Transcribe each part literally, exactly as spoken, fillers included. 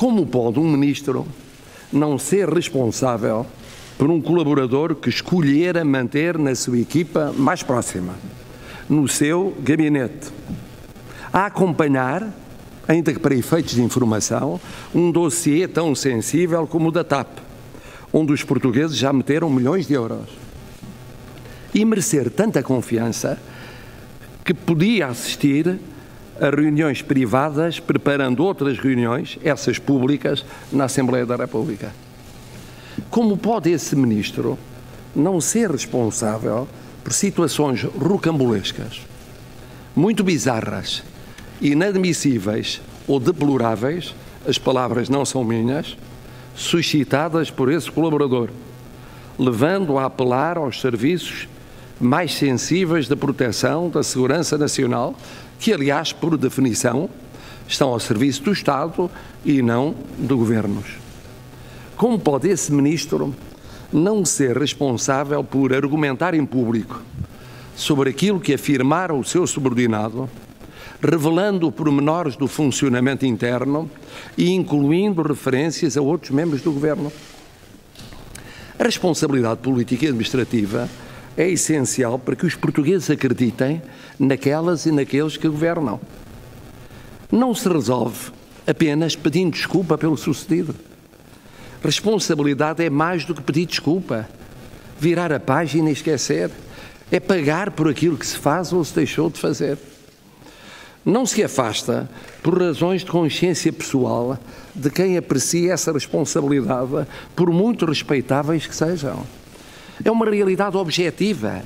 Como pode um ministro não ser responsável por um colaborador que escolhera manter na sua equipa mais próxima, no seu gabinete, a acompanhar, ainda que para efeitos de informação, um dossiê tão sensível como o da TAP, onde os portugueses já meteram milhões de euros, e merecer tanta confiança que podia assistir a reuniões privadas preparando outras reuniões, essas públicas, na Assembleia da República? Como pode esse ministro não ser responsável por situações rocambolescas, muito bizarras, inadmissíveis ou deploráveis, as palavras não são minhas, suscitadas por esse colaborador, levando a apelar aos serviços mais sensíveis da proteção da segurança nacional, que, aliás, por definição, estão ao serviço do Estado e não de governos? Como pode esse ministro não ser responsável por argumentar em público sobre aquilo que afirmara o seu subordinado, revelando pormenores do funcionamento interno e incluindo referências a outros membros do governo? A responsabilidade política e administrativa é essencial para que os portugueses acreditem naquelas e naqueles que governam. Não se resolve apenas pedindo desculpa pelo sucedido. Responsabilidade é mais do que pedir desculpa, virar a página e esquecer. É pagar por aquilo que se faz ou se deixou de fazer. Não se afasta por razões de consciência pessoal de quem aprecia essa responsabilidade, por muito respeitáveis que sejam. É uma realidade objetiva,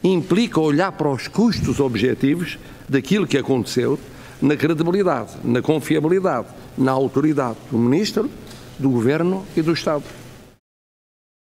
implica olhar para os custos objetivos daquilo que aconteceu na credibilidade, na confiabilidade, na autoridade do ministro, do governo e do Estado.